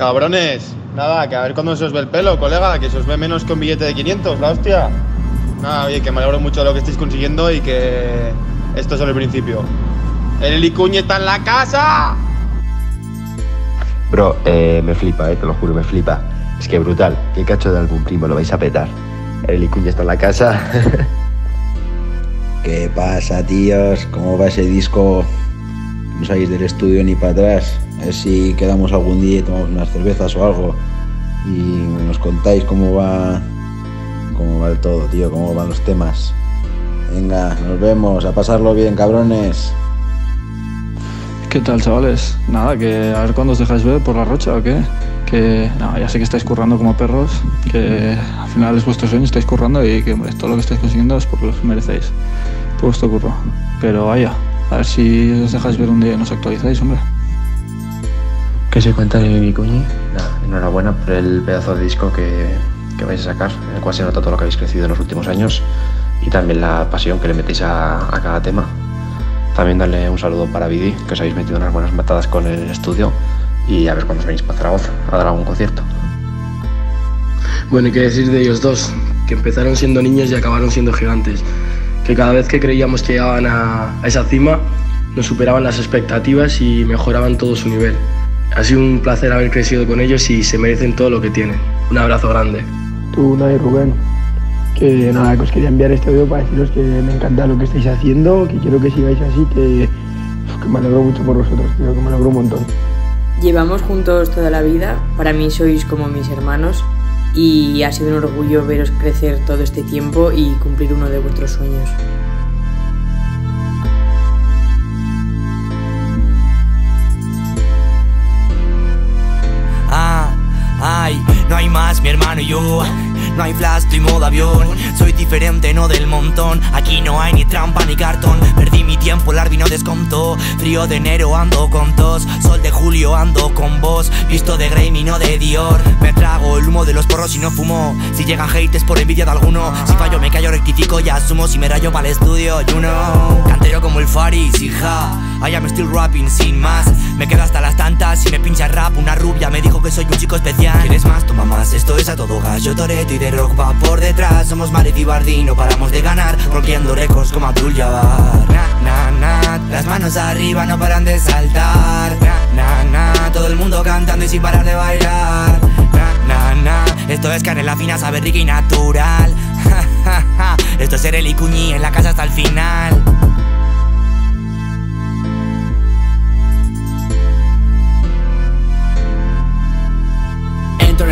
Cabrones, nada, que a ver cuándo se os ve el pelo, colega, que se os ve menos que un billete de 500, la hostia. Nada, oye, que me alegro mucho de lo que estáis consiguiendo y que esto es solo el principio. ¡Erel y Kuñi está en la casa! Bro, me flipa, te lo juro, me flipa. Es que brutal, qué cacho de álbum, primo, lo vais a petar. Erel y Kuñi está en la casa. ¿Qué pasa, tíos? ¿Cómo va ese disco? No salís del estudio ni para atrás. A ver si quedamos algún día y tomamos unas cervezas o algo. Y nos contáis cómo va el todo, tío, cómo van los temas. Venga, nos vemos, a pasarlo bien, cabrones. ¿Qué tal, chavales? Nada, que a ver cuándo os dejáis ver por la Rocha o qué. Que no, ya sé que estáis currando como perros, que al final es vuestro sueño, estáis currando y que hombre, todo lo que estáis consiguiendo es porque os merecéis, por vuestro curro. Pero vaya, a ver si os dejáis ver un día y nos actualizáis, hombre. ¿Qué se cuenta de mi Kuñi? Nada, enhorabuena por el pedazo de disco que vais a sacar, en el cual se nota todo lo que habéis crecido en los últimos años y también la pasión que le metéis a cada tema. También darle un saludo para Vidi, que os habéis metido unas buenas matadas con el estudio. Y a ver cuándo os venís para Zaragoza a dar algún concierto. Bueno, y qué decir de ellos dos, que empezaron siendo niños y acabaron siendo gigantes, que cada vez que creíamos que llegaban a esa cima, nos superaban las expectativas y mejoraban todo su nivel. Ha sido un placer haber crecido con ellos y se merecen todo lo que tienen. Un abrazo grande. Tú, Unai, Rubén, que nada, que os quería enviar este audio para deciros que me encanta lo que estáis haciendo, que quiero que sigáis así, que me alegro mucho por vosotros, tío, que me alegro un montón. Llevamos juntos toda la vida, para mí sois como mis hermanos y ha sido un orgullo veros crecer todo este tiempo y cumplir uno de vuestros sueños. No hay más, mi hermano y yo. No hay flash, estoy modo avión. Soy diferente, no del montón. Aquí no hay ni trampa ni cartón. Perdí mi tiempo, el árbitro no descontó. Frío de enero ando con tos. Sol de julio ando con vos. Visto de Grey y no de Dior. Me trago el humo de los porros y no fumo. Si llegan haters por envidia de alguno. Si fallo me callo, rectifico y asumo. Si me rayo para el estudio, you know. Cantero como el Faris, hija. I am still rapping, sin más. Me quedo hasta las tantas y me pincha el rap. Una rubia me dijo que soy un chico especial. ¿Quieres más? Toma más, esto es a todo gas. Yo Toreto y de rock va por detrás. Somos Maret y Bardín, no paramos de ganar, rompiendo récords como Abdul Jabbar. Na, na, na, las manos arriba no paran de saltar. Na, na, na, todo el mundo cantando y sin parar de bailar. Na, na, na, esto es canela fina, sabe rica y natural. Ja, ja, ja, esto es Erel y Kuñi, en la casa hasta el final.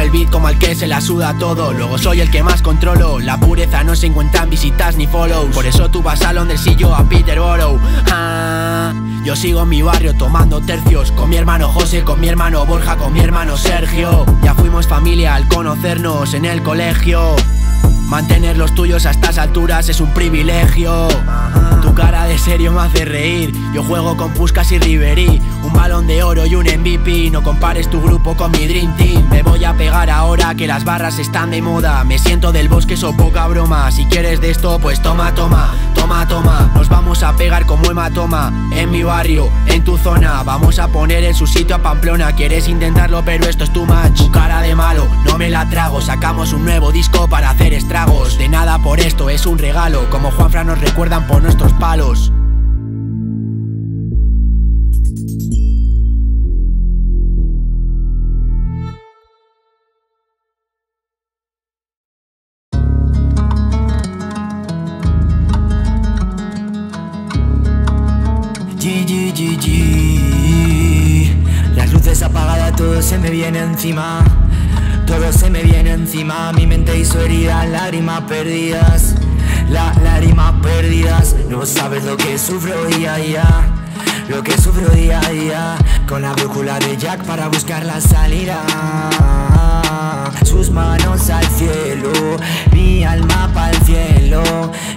El beat como el que se la suda todo. Luego soy el que más controlo. La pureza no se encuentra en visitas ni follows. Por eso tú vas a Londres y yo a Peterborough. Ah, yo sigo en mi barrio tomando tercios. Con mi hermano José, con mi hermano Borja, con mi hermano Sergio. Ya fuimos familia al conocernos en el colegio. Mantener los tuyos a estas alturas es un privilegio. Tu cara de serio me hace reír. Yo juego con Puskas y Ribéry, un balón de oro y un MVP. No compares tu grupo con mi Dream Team. Me voy a pegar ahora que las barras están de moda. Me siento del bosque, eso poca broma. Si quieres de esto, pues toma, toma, toma, toma. Nos vamos a pegar como hematoma. En mi barrio, en tu zona. Vamos a poner en su sitio a Pamplona. Quieres intentarlo, pero esto es too much. Tu cara de malo, no me la trago. Sacamos un nuevo disco para hacer estragos. De nada por esto, es un regalo. Como Juanfra nos recuerdan por nuestros palos. Las luces apagadas, todo se me viene encima. Todo se me viene encima, mi mente hizo heridas, lágrimas perdidas, las lágrimas perdidas. No sabes lo que sufro día a día, lo que sufro día a día. Con la brújula de Jack para buscar la salida. Sus manos al cielo, mi alma pa'l cielo,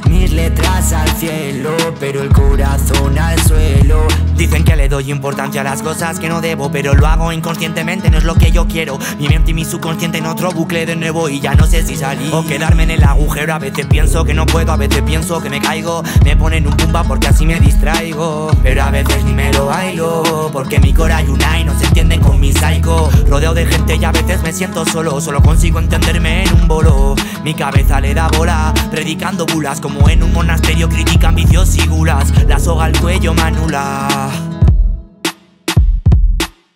mis letras al cielo, pero el corazón al suelo. Dicen que le doy importancia a las cosas que no debo, pero lo hago inconscientemente, no es lo que yo quiero. Mi mente y mi subconsciente en otro bucle de nuevo y ya no sé si salir o quedarme en el agujero. A veces pienso que no puedo, a veces pienso que me caigo. Me ponen un pumba porque así me distraigo, pero a veces ni me lo bailo, porque mi cora y Unai no se entienden con mi psycho. Rodeo de gente gente y a veces me siento solo. Solo consigo entenderme en un bolo. Mi cabeza le da bola, predicando bulas. Como en un monasterio critican vicios y gulas. La soga al cuello me anula.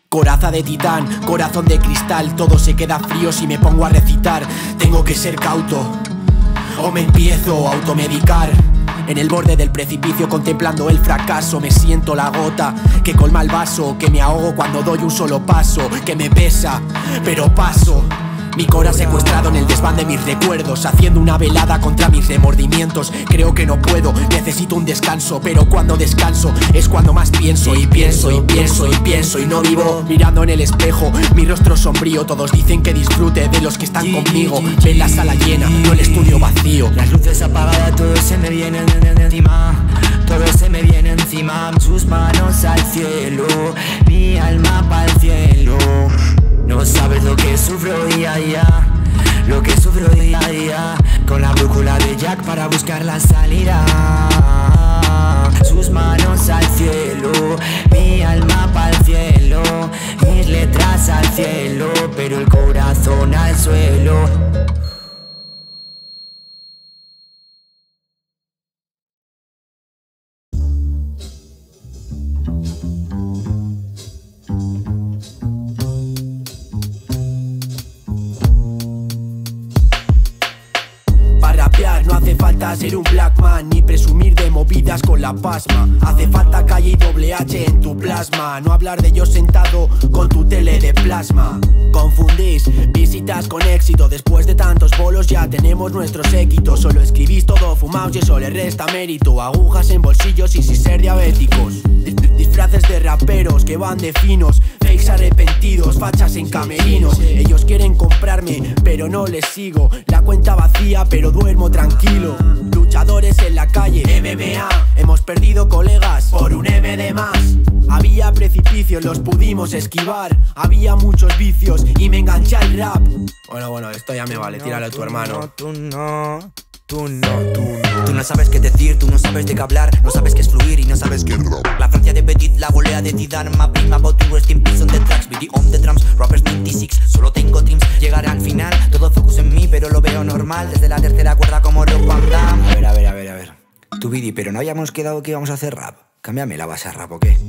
Coraza de titán, corazón de cristal. Todo se queda frío si me pongo a recitar. Tengo que ser cauto o me empiezo a automedicar. En el borde del precipicio contemplando el fracaso. Me siento la gota que colma el vaso, que me ahogo cuando doy un solo paso, que me pesa, pero paso. Mi cora secuestrado en el desván de mis recuerdos, haciendo una velada contra mis remordimientos. Creo que no puedo, necesito un descanso, pero cuando descanso es cuando más pienso. Y pienso, y pienso, y pienso, y no vivo. Mirando en el espejo, mi rostro sombrío. Todos dicen que disfrute de los que están conmigo. Ven la sala llena, no el estudio vacío. Las luces apagadas, todo se me viene encima. Todo se me viene encima. Sus manos al cielo, mi alma para el cielo. No sabes lo que sufro día a día, lo que sufro día a día. Con la brújula de Jack para buscar la salida. Sus manos al cielo, mi alma pa'l cielo. Mis letras al cielo, pero el corazón al suelo. Ser un black man ni presumir de movidas con la pasma. Hace falta calle y doble H en tu plasma. No hablar de yo sentado con tu tele de plasma. Confundís visitas con éxito. Después de tantos bolos ya tenemos nuestros séquitos. Solo escribís todo fumaos y eso le resta mérito. Agujas en bolsillos y sin ser diabéticos. Disfraces de raperos que van de finos. Fakes arrepentidos, fachas en camerinos. Ellos quieren comprarme pero no les sigo. La cuenta vacía pero duermo tranquilo. Luchadores en la calle, MMA. Hemos perdido colegas por un M de más. Había precipicios, los pudimos esquivar. Había muchos vicios y me enganché al rap. Bueno, esto ya me vale, tíralo a tu hermano. No, tú no, tú no, tú no. Tú no sabes qué decir, tú no sabes de qué hablar. No sabes qué es fluir y no sabes qué rap. La Francia de Petit, la volea de Zidane. Ma prima, but you rest in peace on the tracks. Video on the drums, rappers 96. Solo tengo dreams, llegaré al final. Todo focus en mí, pero lo veo normal. Desde la tercera cuerda como Rock Dam. A ver. Tú, Vidi, pero no habíamos quedado que íbamos a hacer rap. Cámbiame la base a rap, ¿o qué?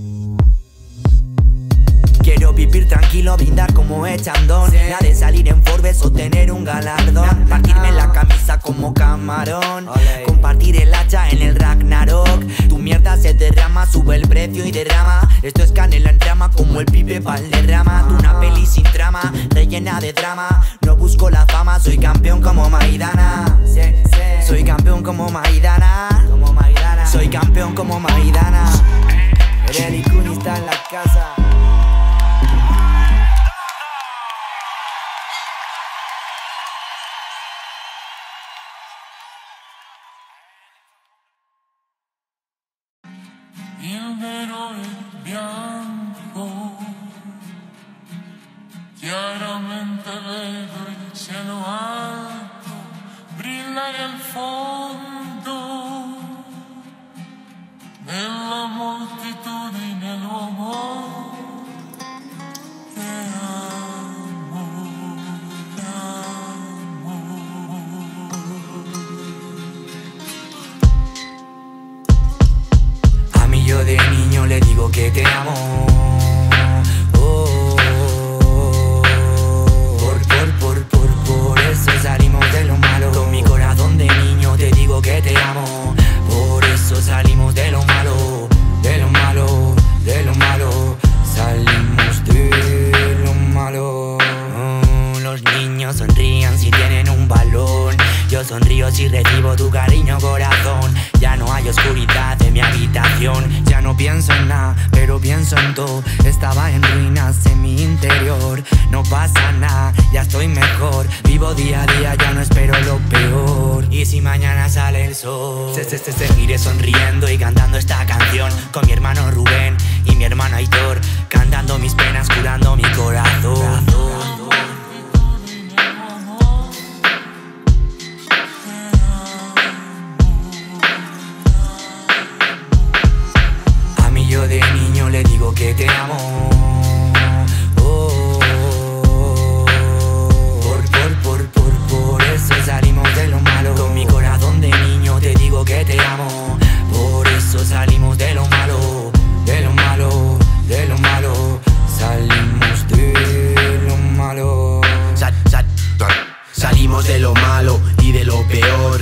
Quiero vivir tranquilo, brindar como Echandón. La de salir en Forbes o tener un galardón. Partirme la camisa como Camarón. Compartir el hacha en el Ragnarok. Tu mierda se derrama, sube el precio y derrama. Esto es canela en trama como el pibe Valderrama. Tú una peli sin trama, rellena de drama. No busco la fama, soy campeón como Maidana. Soy campeón como Maidana. Soy campeón como Maidana. Erel y Kuñi está en la casa. Io vero e bianco, chiaramente vedo il cielo alto, brillare al fondo, nella moltitudine l'uomo che amo, Yo de niño le digo que te amo. Por eso salimos de lo malo. Con mi corazón de niño te digo que te amo. Por eso salimos de lo malo, de lo malo, de lo malo. Salimos de lo malo. Los niños sonrían si tienen un balón. Yo sonrío si recibo tu cariño, corazón. Ya no hay oscuridad en mi habitación. Ya no pienso en nada, pero pienso en todo. Estaba en ruinas en mi interior. No pasa nada, ya estoy mejor. Vivo día a día, ya no espero lo peor. Y si mañana sale el sol, seguiré sonriendo y cantando esta canción. Con mi hermano Rubén y mi hermano Aitor, cantando mis penas, curando mi corazón. Yo de niño le digo que te amo.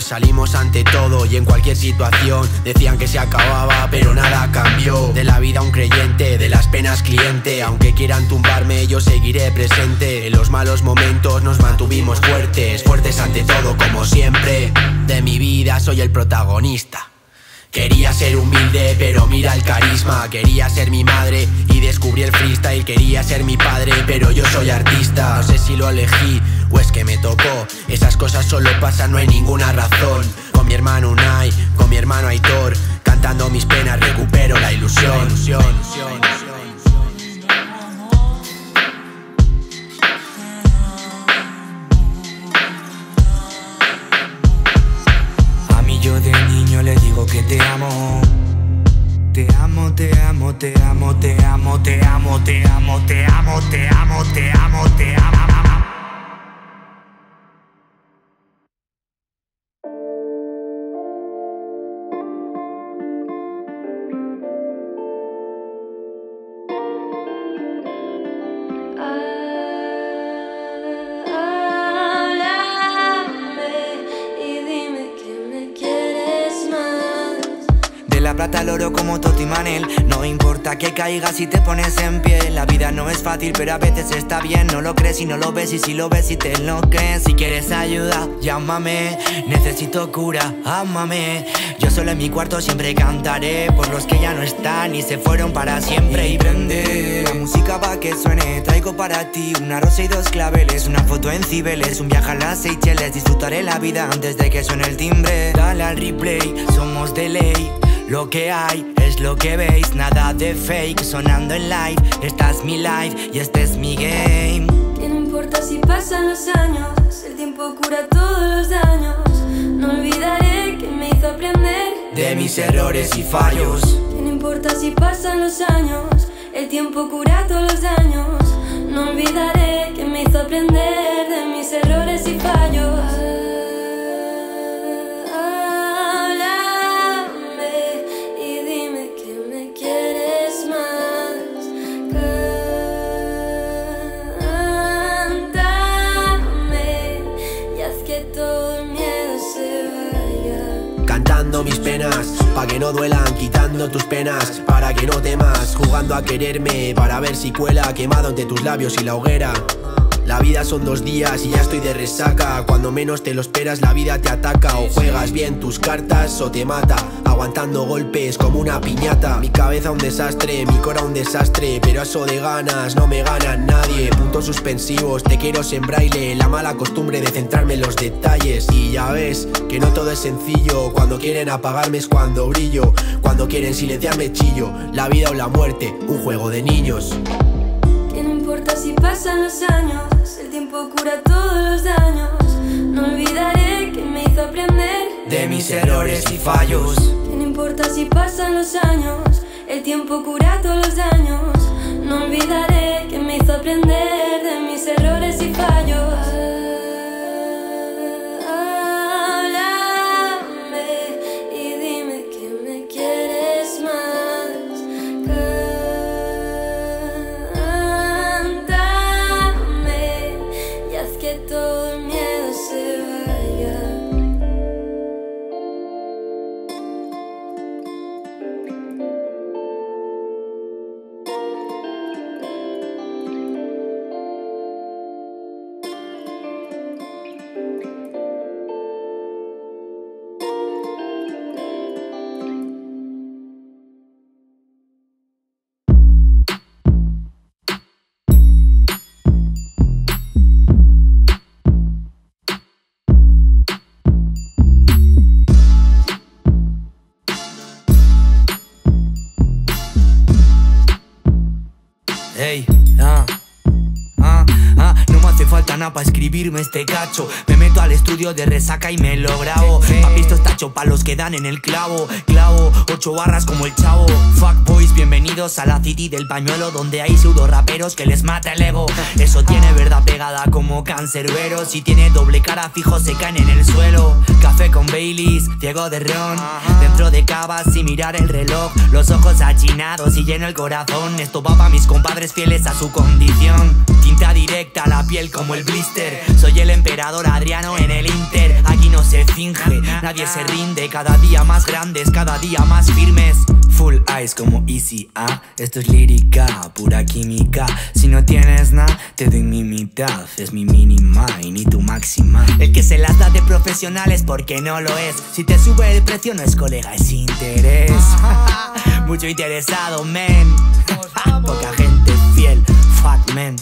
salimos ante todo y en cualquier situación. Decían que se acababa, pero nada cambió. De la vida un creyente, de las penas cliente. Aunque quieran tumbarme, yo seguiré presente. En los malos momentos nos mantuvimos fuertes, fuertes ante todo como siempre. De mi vida soy el protagonista. Quería ser humilde, pero mira el carisma. Quería ser mi madre y descubrí el freestyle. Quería ser mi padre, pero yo soy artista. No sé si lo elegí o es que me tocó. Esas cosas solo pasan, no hay ninguna razón. Con mi hermano Unai, con mi hermano Aitor, cantando mis penas recupero la ilusión. A mí yo de niño le digo que te amo. Te amo, te amo, te amo, te amo, te amo, te amo, te amo, te amo, te amo, te amo. Al oro como Totimanel, no importa que caigas si te pones en pie. La vida no es fácil, pero a veces está bien. No lo crees y no lo ves, y si lo ves y te enloqueces. Si quieres ayuda, llámame. Necesito cura, ámame. Yo solo en mi cuarto siempre cantaré por los que ya no están y se fueron para siempre. Y prende la música pa' que suene. Traigo para ti una rosa y dos claveles, una foto en Cibeles, un viaje a las Seychelles. Disfrutaré la vida antes de que suene el timbre. Dale al replay, somos de ley. Lo que hay es lo que veis, nada de fake. Sonando en live, esta es mi life y este es mi game. Que no importa si pasan los años, el tiempo cura todos los daños. No olvidaré que me hizo aprender de mis errores y fallos. Que no importa si pasan los años, el tiempo cura todos los daños. No olvidaré que me hizo aprender de mis errores y fallos. Mis penas, pa' que no duelan, quitando tus penas, para que no temas, jugando a quererme, para ver si cuela, quemado entre tus labios y la hoguera. La vida son 2 días y ya estoy de resaca. Cuando menos te lo esperas la vida te ataca. O juegas bien tus cartas o te mata, aguantando golpes como una piñata. Mi cabeza un desastre, mi cora un desastre, pero a eso de ganas no me gana nadie. Puntos suspensivos, te quiero en braille. La mala costumbre de centrarme en los detalles. Y ya ves que no todo es sencillo. Cuando quieren apagarme es cuando brillo. Cuando quieren silenciarme chillo. La vida o la muerte, un juego de niños. No importa si pasan los años, el tiempo cura todos los daños. No olvidaré que me hizo aprender de mis errores y fallos. Que no importa si pasan los años, el tiempo cura todos los daños. No olvidaré que me hizo aprender de mis errores y fallos. Pa' escribirme este cacho, me meto al estudio de resaca y me lo grabo. Papi, esto está hecho pa' los que dan en el clavo. Clavo, 8 barras como el chavo. Fuck boys, bienvenidos a la city del pañuelo, donde hay pseudo raperos que les mata el ego. Eso tiene verdad pegada como cancerbero. Si tiene doble cara fijo se caen en el suelo. Café con Baileys, ciego de ron, dentro de cavas sin mirar el reloj. Los ojos achinados y lleno el corazón. Esto va pa' mis compadres fieles a su condición. Tinta directa a la piel como el blister. Soy el emperador Adriano en el Inter. Aquí no se finge, nadie se rinde, cada día más grandes, cada día más firmes. Full eyes como Easy A, esto es lírica, pura química. Si no tienes nada, te doy mi mitad, es mi mínima y ni tu máxima. El que se las da de profesional es porque no lo es. Si te sube el precio no es colega, es interés. Mucho interesado, men. Poca gente fiel, fuck, men.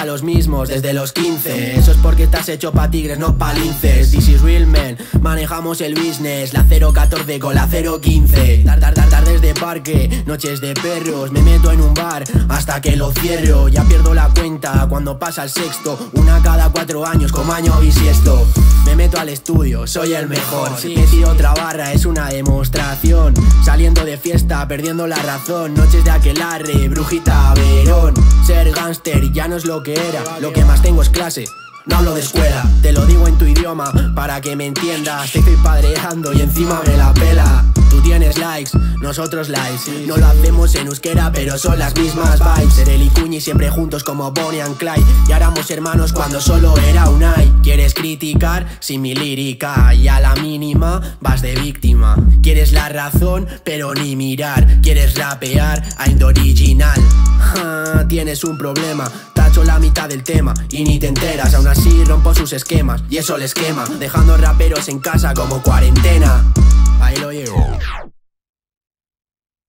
A los mismos desde los 15. Eso es porque estás hecho pa' tigres, no pa' linces. This is real, men, manejamos el business. La 014 con la 015. Tardes de parque, noches de perros. Me meto en un bar hasta que lo cierro. Ya pierdo la cuenta cuando pasa el sexto. Una cada 4 años, como año bisiesto. Me meto al estudio, soy el mejor. Si me tiro otra barra es una demostración. Saliendo de fiesta, perdiendo la razón. Noches de aquelarre, brujita, verón. Ser gángster ya no es lo que era, lo que más tengo es clase, no hablo de escuela. Te lo digo en tu idioma para que me entiendas. Te estoy padreando y encima me la pela. Tú tienes likes, nosotros likes. No lo hacemos en euskera pero son las mismas vibes. Erel y Kuñi siempre juntos como Bonnie and Clyde. Y éramos hermanos cuando solo era Unai. Quieres criticar sin mi lírica y a la mínima vas de víctima. Quieres la razón pero ni mirar. Quieres rapear ain't original. Ja, tienes un problema, tacho la mitad del tema y ni te enteras. Aún así rompo sus esquemas y eso les quema, dejando raperos en casa como cuarentena. Ahí lo llevo.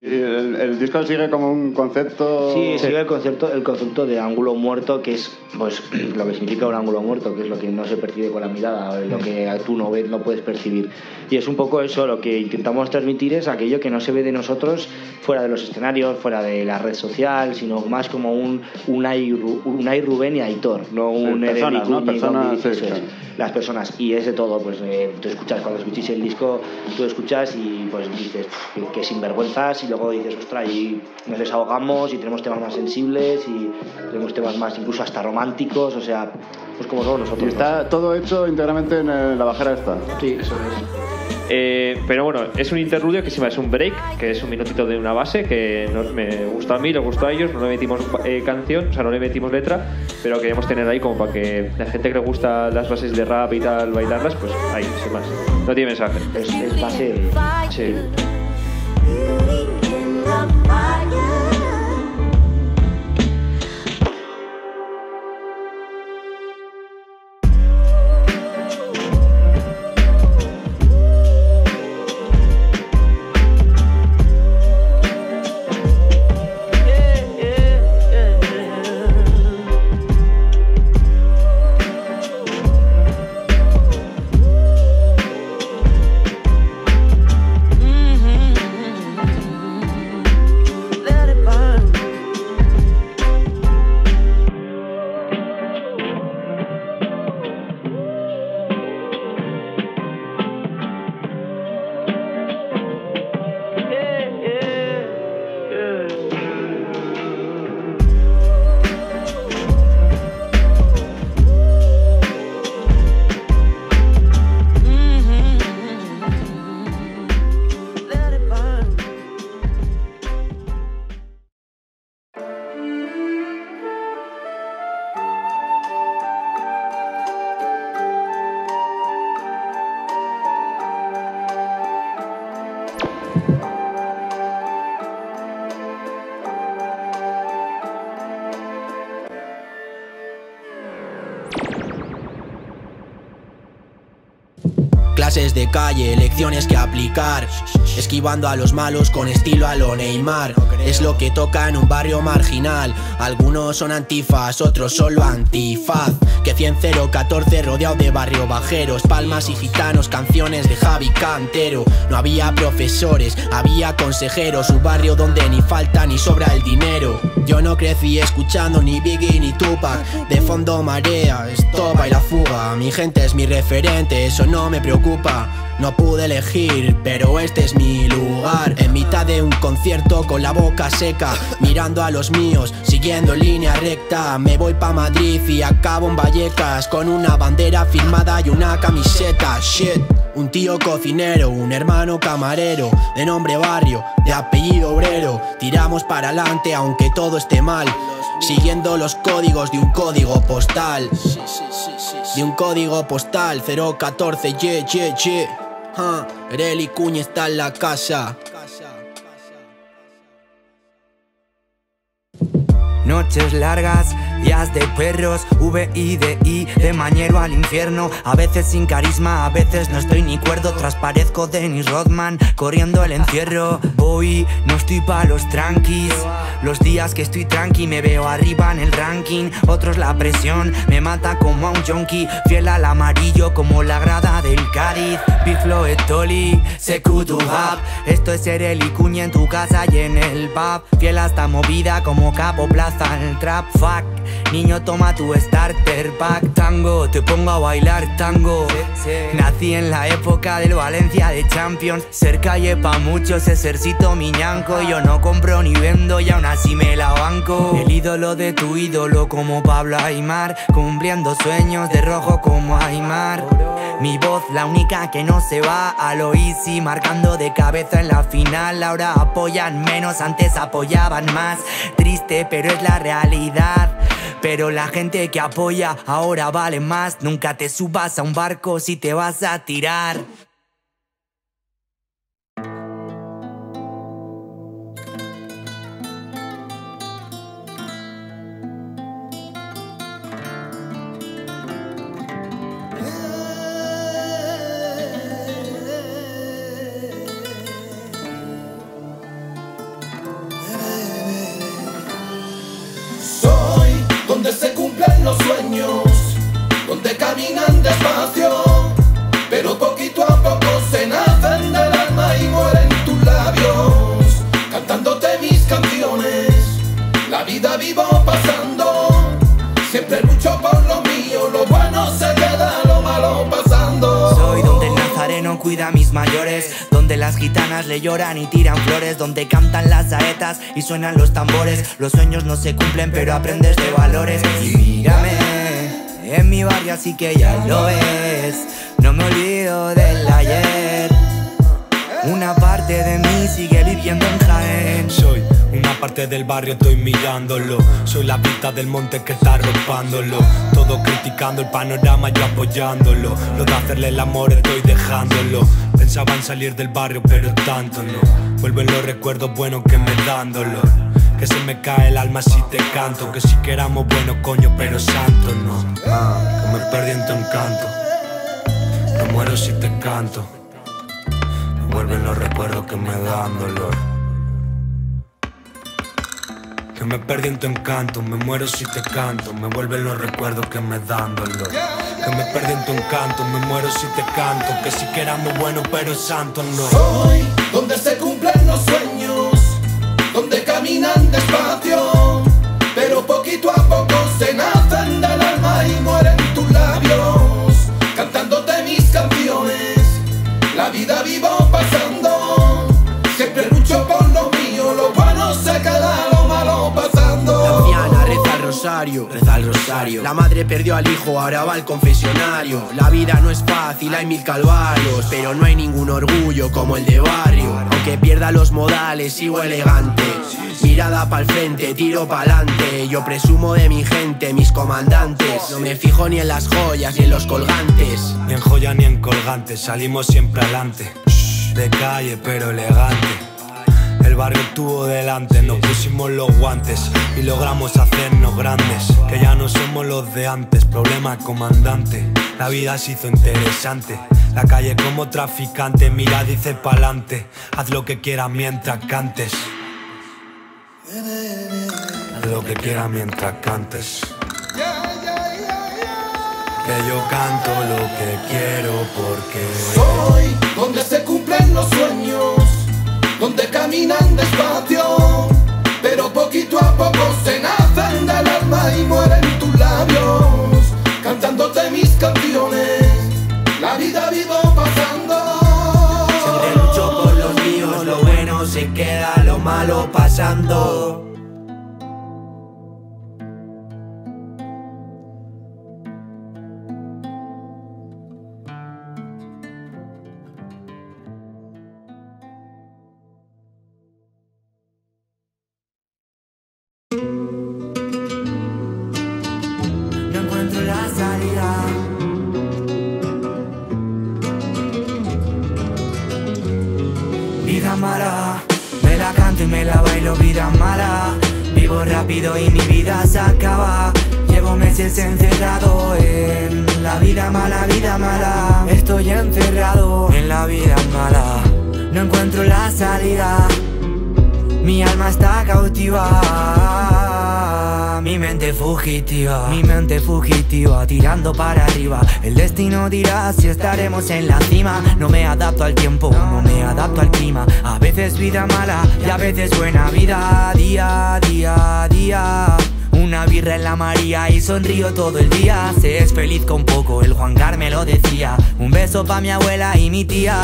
El disco sigue como un concepto... Sí, sigue el concepto de ángulo muerto, que es pues lo que significa un ángulo muerto, que es lo que no se percibe con la mirada, lo que tú no ves, no puedes percibir. Y es un poco eso, lo que intentamos transmitir es aquello que no se ve de nosotros fuera de los escenarios, fuera de la red social, sino más como un Unai, Rubén y Aitor, no un Erel y Kuñi, ¿no? Personas, sí, claro. Las personas, y es de todo, pues tú escuchas, cuando escuchas el disco, tú escuchas y pues dices que sinvergüenzas, y luego dices, ostras, y nos desahogamos, y tenemos temas más sensibles, y tenemos temas más incluso hasta románticos, o sea, pues como somos nosotros. Y está todo hecho íntegramente en la bajera esta. Sí, eso es. Pero bueno, es un interludio que encima es un break, que es un minutito de una base que me gusta a mí, les gusta a ellos. No le metimos canción, o sea, no le metimos letra, pero queremos tener ahí como para que la gente que le gusta las bases de rap y tal, bailarlas, pues ahí, sin más. No tiene mensaje. Es base. Sí. Clases de calle, lecciones que aplicar. Esquivando a los malos con estilo a lo Neymar. Es lo que toca en un barrio marginal. Algunos son antifas, otros solo antifaz. Que 100-0-14 rodeado de barrio bajeros. Palmas y gitanos, canciones de Javi Cantero. No había profesores, había consejeros. Un barrio donde ni falta ni sobra el dinero. Yo no crecí escuchando ni Biggie ni Tupac. De fondo marea, estopa y la fuga. Mi gente es mi referente, eso no me preocupa. No pude elegir, pero este es mi lugar. En mitad de un concierto con la boca seca, mirando a los míos, siguiendo línea recta. Me voy pa' Madrid y acabo en Vallecas, con una bandera firmada y una camiseta. Shit. Un tío cocinero, un hermano camarero, de nombre Barrio, de apellido Obrero. Tiramos para adelante aunque todo esté mal, siguiendo los códigos de un código postal. De un código postal 014, ye, ye, ye. Erel y Kuñi está en la casa. Noches largas, días de perros, VIDI, de mañero al infierno. A veces sin carisma, a veces no estoy ni cuerdo. Transparezco Dennis Rodman, corriendo el encierro. Hoy no estoy pa' los tranquis. Los días que estoy tranqui me veo arriba en el ranking. Otros la presión me mata como a un junkie. Fiel al amarillo como la grada del Cádiz. Biflo etoli, secu tu hub. Esto es Erel y Kuñi en tu casa y en el pub. Fiel hasta movida como Capo Plaza en el trap. Fuck, niño toma tu starter pack. Tango, te pongo a bailar tango. Nací en la época del Valencia de Champions. Ser calle pa' muchos, ejercito miñanco. Yo no compro ni vendo y aún así me la banco. El ídolo de tu ídolo como Pablo Aimar, cumpliendo sueños de rojo como Aimar. Mi voz la única que no se va a lo easy, marcando de cabeza en la final. Ahora apoyan menos, antes apoyaban más. Triste pero es la realidad. Pero la gente que apoya ahora vale más. Nunca te subas a un barco si te vas a tirar. Donde se cumplen los sueños, donde caminan despacio, pero poquito a poco se nacen del alma y mueren tus labios. Cantándote mis canciones, la vida vivo pasando. Siempre lucho por lo mío, lo bueno se queda, lo malo pasando. Soy donde el nazareno cuida a mis mayores, donde las gitanas le lloran y tiran flores, donde cantan las saetas y suenan los tambores. Los sueños no se cumplen pero aprendes de valores. Y mírame, en mi barrio así que ya lo ves, no me olvido del ayer. Una parte de mí sigue viviendo en Jaén. Soy una parte del barrio, estoy mirándolo. Soy la vista del monte que está arropándolo. Todo criticando el panorama, yo apoyándolo. Lo de hacerle el amor estoy dejándolo. Pensaba en salir del barrio, pero tanto no. Vuelven los recuerdos buenos que me dan dolor. Que se me cae el alma si te canto. Que si que éramos buenos, coño, pero santos no. Que me perdí en tu encanto. No muero si te canto. Me vuelven los recuerdos que me dan dolor. Que me perdí en tu encanto. Me muero si te canto. Me vuelven los recuerdos que me dan dolor. Que me perdí en tu encanto, me muero si te canto. Que si que éramos buenos pero santos no. Soy donde se cumplen los sueños, donde caminan despacio, pero poquito a poco se nacen del alma y mueren tus labios. Cantándote mis canciones, la vida vivo pasando. Siempre lucho por lo mío, lo bueno se queda, lo malo pasando. Rosario, reza el rosario. La madre perdió al hijo, ahora va al confesionario. La vida no es fácil, hay mil calvarios, pero no hay ningún orgullo como el de barrio. Aunque pierda los modales, sigo elegante. Mirada pa'l frente, tiro pa'lante. Yo presumo de mi gente, mis comandantes. No me fijo ni en las joyas, ni en los colgantes. Ni en joya ni en colgantes, salimos siempre adelante. De calle pero elegante. El barrio estuvo delante, nos pusimos los guantes y logramos hacernos grandes. Que ya no somos los de antes, problema comandante. La vida se hizo interesante, la calle como traficante. Mira, dice pa'lante, haz lo que quieras mientras cantes. Haz lo que quieras mientras cantes. Que yo canto lo que quiero porque soy donde se cumplen los sueños, donde caminan despacio, pero poquito a poco se nacen del alma y mueren tus labios. Cantándote mis canciones, la vida vivo pasando. Siempre lucho por los míos, lo bueno se queda, lo malo pasando. cámara. Me la canto y me la bailo, vida mala. Vivo rápido y mi vida se acaba. Llevo meses encerrado en la vida mala, estoy encerrado en la vida mala. No encuentro la salida, mi alma está cautiva. Mi mente fugitiva, tirando para arriba. El destino dirá si estaremos en la cima. No me adapto al tiempo, no me adapto al clima. A veces vida mala y a veces buena vida. Día, día, día. Una birra en la María y sonrío todo el día. Se es feliz con poco, el Juan Gar me lo decía. Un beso pa' mi abuela y mi tía.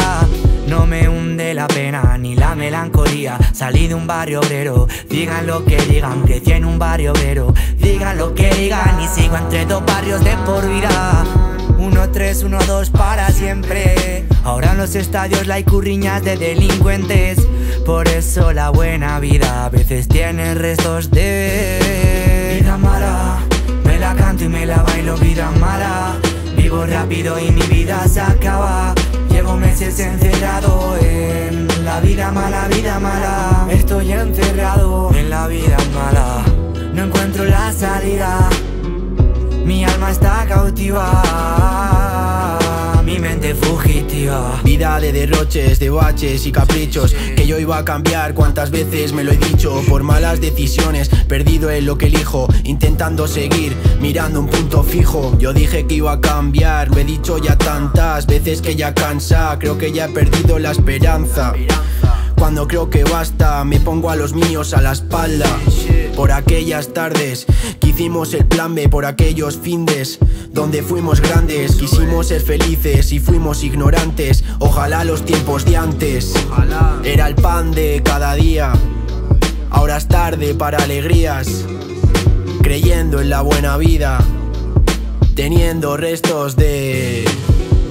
No me hunde la pena ni la melancolía. Salí de un barrio obrero, digan lo que digan. Crecí en un barrio obrero, digan lo que digan. Y sigo entre dos barrios de por vida. 1-3, 1-2 para siempre. Ahora en los estadios la hay curriñas de delincuentes. Por eso la buena vida a veces tiene restos de vida mala. Me la canto y me la bailo, vida mala. Vivo rápido y mi vida se acaba. Llevo meses encerrado en la vida mala, estoy encerrado en la vida mala. No encuentro la salida, mi alma está cautiva. Mi mente fugitiva. Vida de derroches, de baches y caprichos. Que yo iba a cambiar, cuántas veces me lo he dicho. Por malas decisiones, perdido en lo que elijo. Intentando seguir, mirando un punto fijo. Yo dije que iba a cambiar, lo he dicho ya tantas veces que ya cansa. Creo que ya he perdido la esperanza. Cuando creo que basta, me pongo a los míos a la espalda. Por aquellas tardes que hicimos el plan B, por aquellos findes donde fuimos grandes. Quisimos ser felices y fuimos ignorantes. Ojalá los tiempos de antes era el pan de cada día. Ahora es tarde para alegrías, creyendo en la buena vida, teniendo restos de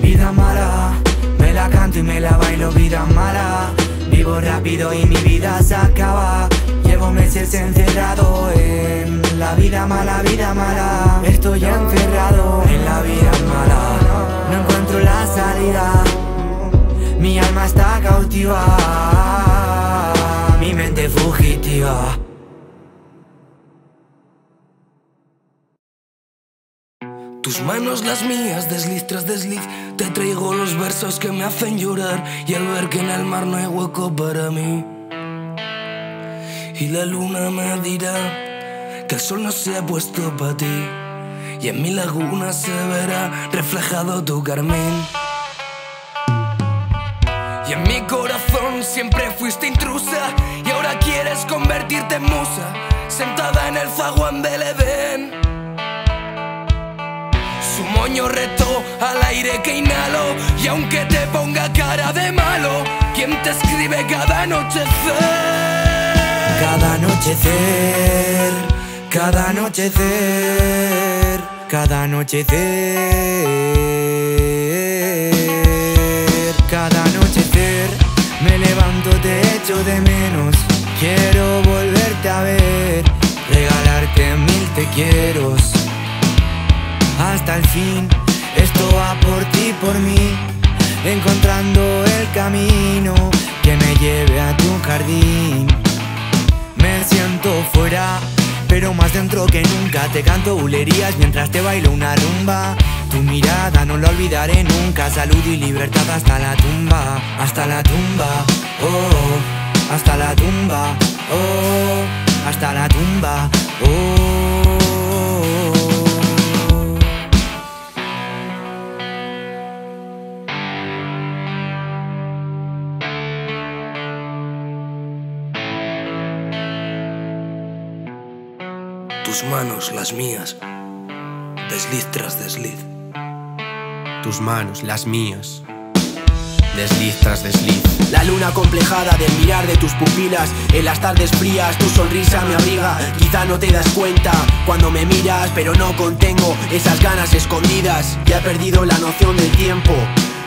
vida mala. Me la canto y me la bailo, vida mala. Vivo rápido y mi vida se acaba. Llevo meses encerrado en la vida mala, estoy encerrado en la vida mala. No encuentro la salida, mi alma está cautiva, mi mente fugitiva. Tus manos, las mías, desliz tras desliz. Te traigo los versos que me hacen llorar. Y al ver que en el mar no hay hueco para mí, y la luna me dirá que el sol no se ha puesto para ti, y en mi laguna se verá reflejado tu carmín. Y en mi corazón siempre fuiste intrusa, y ahora quieres convertirte en musa, sentada en el zaguán del Edén. Su moño retó al aire que inhalo, y aunque te ponga cara de malo, ¿quién te escribe cada anochecer? Cada anochecer, cada anochecer, cada anochecer, cada anochecer. Me levanto, te echo de menos, quiero volverte a ver, regalarte 1000 te quieros. Hasta el fin, esto va por ti, por mí, encontrando el camino que me lleve a tu jardín. Me siento fuera, pero más dentro que nunca. Te canto bulerías mientras te bailo una rumba. Tu mirada no la olvidaré nunca. Salud y libertad hasta la tumba. Hasta la tumba, oh, hasta la tumba, oh, hasta la tumba, oh. Tus manos, las mías, desliz tras desliz. Tus manos, las mías, desliz tras desliz. La luna complejada del mirar de tus pupilas. En las tardes frías tu sonrisa me abriga. Quizá no te das cuenta cuando me miras, pero no contengo esas ganas escondidas. Ya he perdido la noción del tiempo,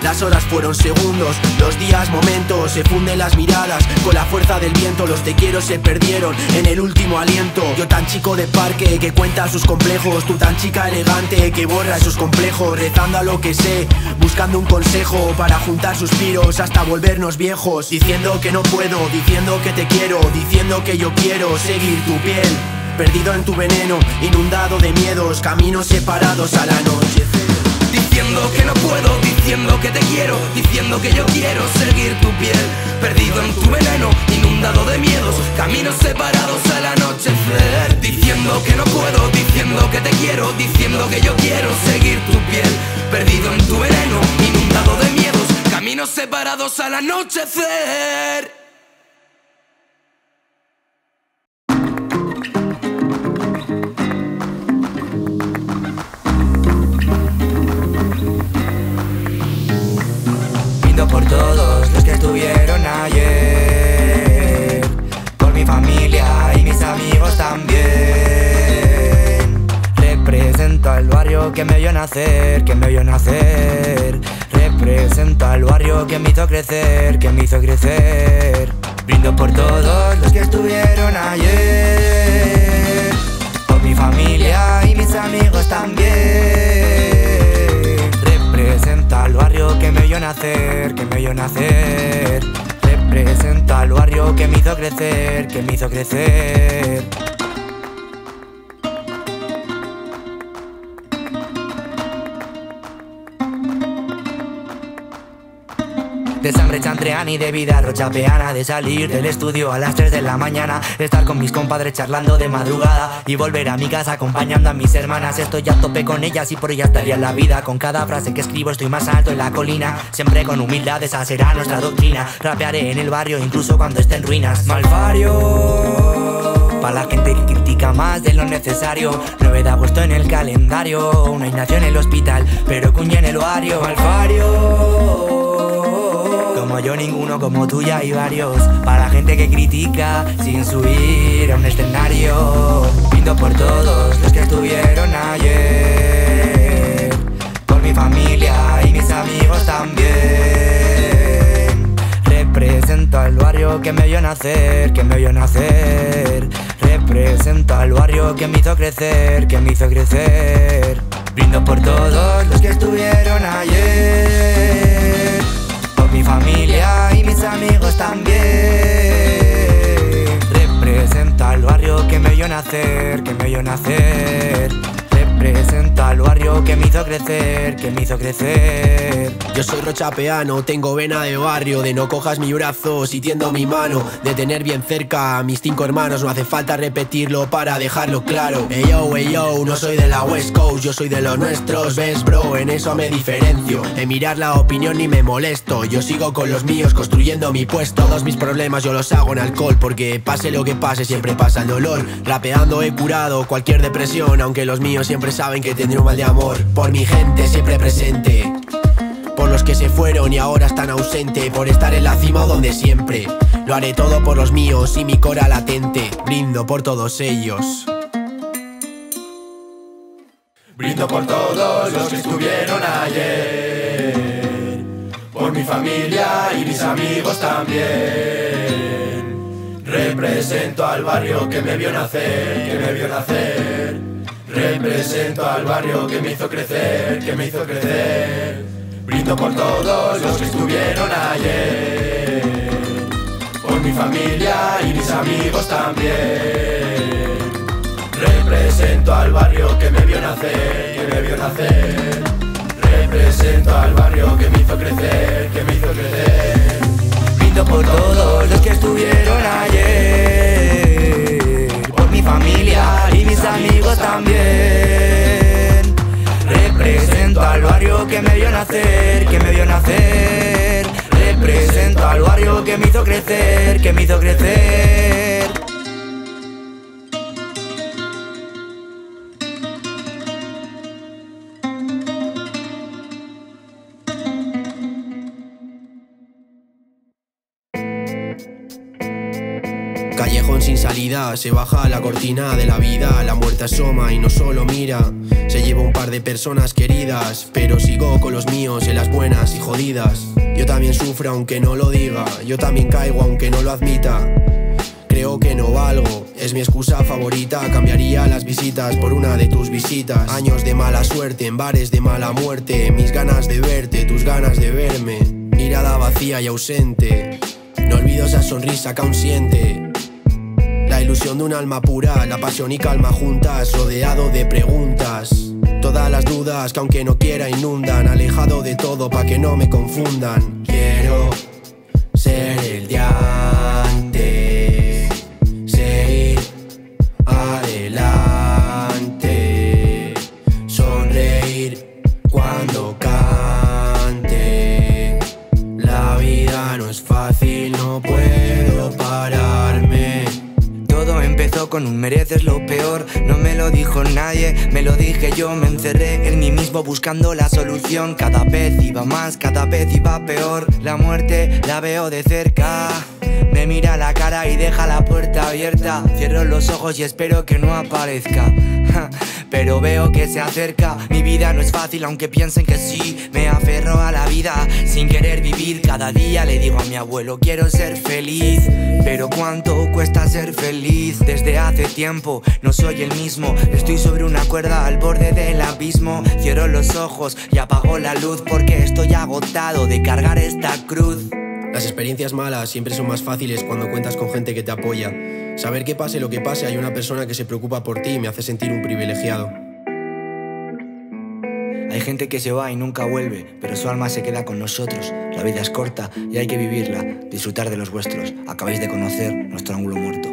Las horas fueron segundos, los días momentos. Se funden las miradas con la fuerza del viento. Los te quiero se perdieron en el último aliento. Yo tan chico de parque que cuenta sus complejos, tú tan chica elegante que borra sus complejos. Rezando a lo que sé, buscando un consejo para juntar suspiros hasta volvernos viejos. Diciendo que no puedo, diciendo que te quiero, diciendo que yo quiero seguir tu piel. Perdido en tu veneno, inundado de miedos, caminos separados al anochecer. Diciendo que no puedo, diciendo que te quiero, diciendo que yo quiero seguir tu piel. Perdido en tu veneno, inundado de miedos, caminos separados al anochecer. Diciendo que no puedo, diciendo que te quiero, diciendo que yo quiero seguir tu piel. Perdido en tu veneno, inundado de miedos, caminos separados al anochecer. Por todos los que estuvieron ayer, por mi familia y mis amigos también. Represento al barrio que me vio nacer, que me vio nacer. Represento al barrio que me hizo crecer, que me hizo crecer. Brindo por todos los que estuvieron ayer, por mi familia y mis amigos también. Representa al barrio que me vio nacer, que me vio nacer. Representa al barrio que me hizo crecer, que me hizo crecer. De sangre chantreana y de vida rocha peana, de salir del estudio a las 3 de la mañana, estar con mis compadres charlando de madrugada y volver a mi casa acompañando a mis hermanas. Estoy a tope con ellas y por ellas daría la vida. Con cada frase que escribo estoy más alto en la colina. Siempre con humildad, esa será nuestra doctrina. Rapearé en el barrio incluso cuando esté en ruinas. Malvario para la gente que critica más de lo necesario. 9 de agosto en el calendario, Unai nació en el hospital pero Kuñi en el barrio. Malvario como yo ninguno, como tú ya hay varios. Para la gente que critica sin subir a un escenario. Brindo por todos los que estuvieron ayer, por mi familia y mis amigos también. Represento al barrio que me vio nacer, que me vio nacer. Represento al barrio que me hizo crecer, que me hizo crecer. Brindo por todos los que estuvieron ayer, mi familia y mis amigos también. Representa al barrio que me vio nacer, que me vio nacer. Representa al barrio que me hizo crecer, que me hizo crecer. Yo soy Rocha Peano, tengo vena de barrio, de no cojas mi brazo si tiendo mi mano, de tener bien cerca a mis 5 hermanos, no hace falta repetirlo para dejarlo claro. Ey yo, no soy de la West Coast, yo soy de los nuestros, ves bro, en eso me diferencio. En mirar la opinión ni me molesto, yo sigo con los míos construyendo mi puesto. Todos mis problemas yo los hago en alcohol, porque pase lo que pase siempre pasa el dolor. Rapeando he curado cualquier depresión, aunque los míos siempre saben que tendré un mal de amor. Por mi gente siempre presente, por los que se fueron y ahora están ausente, por estar en la cima o donde siempre. Lo haré todo por los míos y mi cora latente. Brindo por todos ellos. Brindo por todos los que estuvieron ayer, por mi familia y mis amigos también. Represento al barrio que me vio nacer, que me vio nacer. Represento al barrio que me hizo crecer, que me hizo crecer. Brindo por todos los que estuvieron ayer, por mi familia y mis amigos también. Represento al barrio que me vio nacer, que me vio nacer. Represento al barrio que me hizo crecer, que me hizo crecer. Brindo por todos los que estuvieron ayer, mi familia y mis amigos también. Represento al barrio que me vio nacer, que me vio nacer. Represento al barrio que me hizo crecer, que me hizo crecer. Callejón sin salida, se baja la cortina de la vida. La muerte asoma y no solo mira. Se lleva un par de personas queridas, pero sigo con los míos en las buenas y jodidas. Yo también sufro aunque no lo diga, yo también caigo aunque no lo admita. Creo que no valgo, es mi excusa favorita. Cambiaría las visitas por una de tus visitas. Años de mala suerte, en bares de mala muerte. Mis ganas de verte, tus ganas de verme. Mirada vacía y ausente, no olvido esa sonrisa que aún siente. La ilusión de un alma pura, la pasión y calma juntas. Rodeado de preguntas, todas las dudas que aunque no quiera inundan. Alejado de todo pa' que no me confundan. Quiero ser el día antes. Adelante, sonreír cuando cante. La vida no es fácil, no puedo pararme. Todo empezó con un mereces lo peor. No me lo dijo nadie, me lo dije yo. Me encerré en mí mismo buscando la solución. Cada vez iba más, cada vez iba peor. La muerte la veo de cerca. Me mira la cara y deja la puerta abierta. Cierro los ojos y espero que no aparezca. Pero veo que se acerca. Mi vida no es fácil aunque piensen que sí. Me aferro a la vida sin querer vivir. Cada día le digo a mi abuelo quiero ser feliz. Pero cuánto cuesta ser feliz. Desde hace tiempo no soy el mismo. Estoy sobre una cuerda al borde del abismo. Cierro los ojos y apago la luz porque estoy agotado de cargar esta cruz. Las experiencias malas siempre son más fáciles cuando cuentas con gente que te apoya. Saber que pase lo que pase, hay una persona que se preocupa por ti y me hace sentir un privilegiado. Hay gente que se va y nunca vuelve, pero su alma se queda con nosotros. La vida es corta y hay que vivirla, disfrutar de los vuestros. Acabáis de conocer nuestro ángulo muerto.